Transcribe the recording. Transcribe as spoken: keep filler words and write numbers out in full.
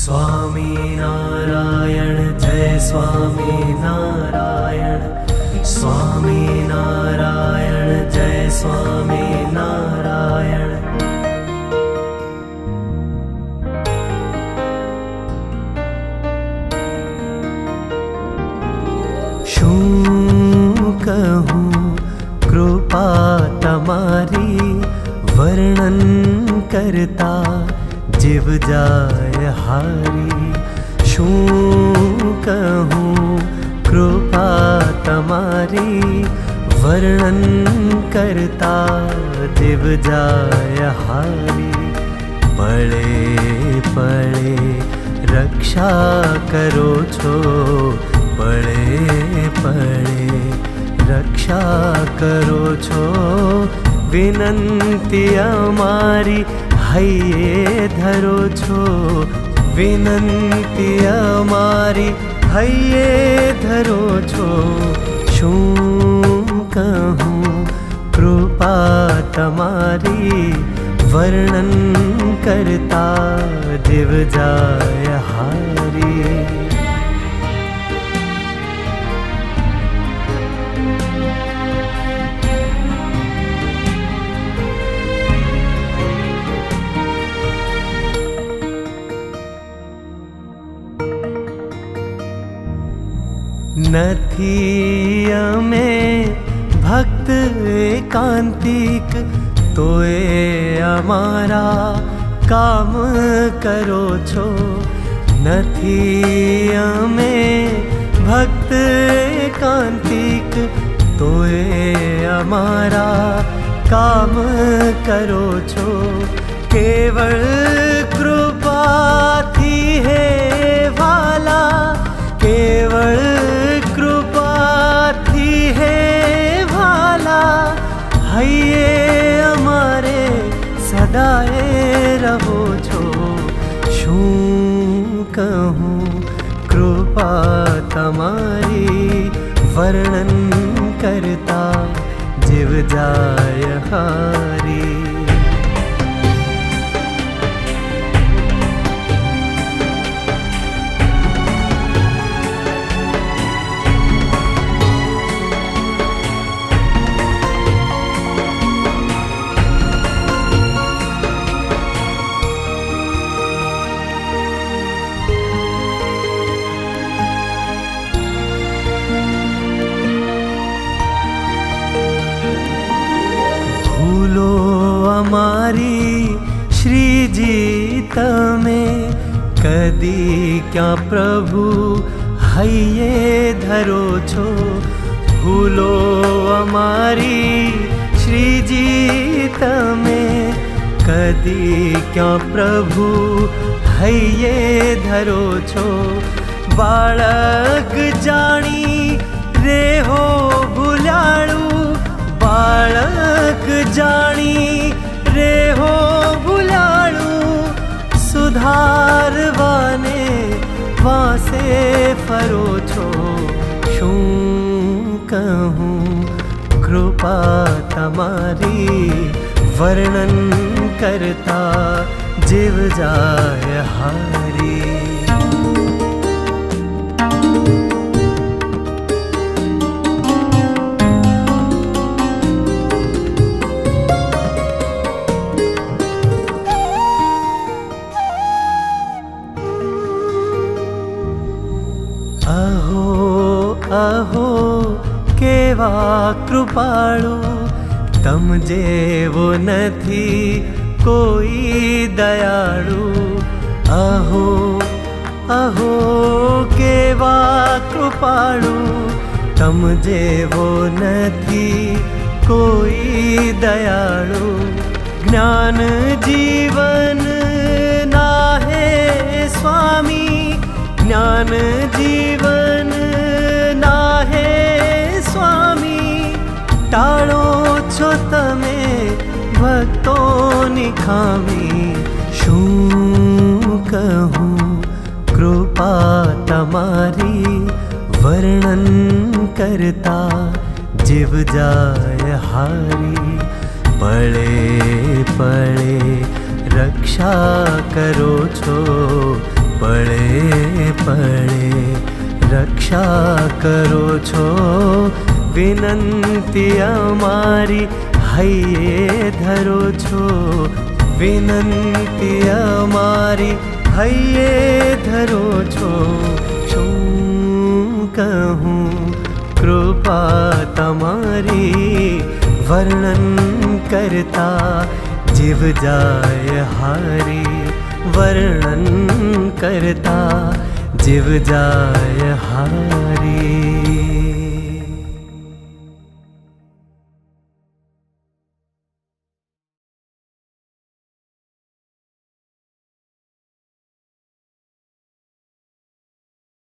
स्वामी नारायण जय स्वामी नारायण स्वामी नारायण जय स्वामी नारायण। शू कहूँ कृपा तमारी वर्णन करता जीव जाय हारी। शू कहूँ कृपा तमारी वर्णन करता जीव जाय हारी। पड़े पड़े रक्षा करो छो पड़े पड़े रक्षा करो छो विनंती अमारी हये धरो छो विनंती अमारी हये धरो छो। शू कहूँ कृपा तमारी वर्णन करता जीव जाय हारी। नथी अमे भक्त एकांतिक तोए अमारा काम करो छो। नथी अमे भक्त एकांतिक तोए अमारा काम करो छो। केवल कृपा थी है वाला केवल दाए रहो छो। शू कहूँ कृपा तमारी वर्णन करता जीव जाय हारी। हमारी श्री जी तमें कदी क्या प्रभु हये धरो छो। भूलो हमारी श्री जी तमें कदी क्या प्रभु हये धरो छो। बालक जानी रे हो भुलाड़ू बालक जानी रे हो भुलाड़ू सुधारवाने वासे फरो छो। शू कहूँ कृपा तमारी वर्णन करता जीव जाय हारी। अहो केवा कृपाळु तम जेवो नथी कोई दयाळु। अहो अहो केवा कृपाळु तम जेवो नथी कोई दयाळु। ज्ञान जीवन ना है स्वामी ज्ञान जीवन ना है स्वामी। टाळो छो तमे भक्तो निखामी। शू कहूँ कृपा तमारी वर्णन करता जीव जाय हारी। पड़े पड़े रक्षा करो छो पड़े पड़े रक्षा करो छो विनंती अमारी हये धरो छो विनंती अमारी हये धरो छो। શું કહું कृपा तमारी वर्णन करता जीव जाए हारी वर्णन करता जीव जाए हारी।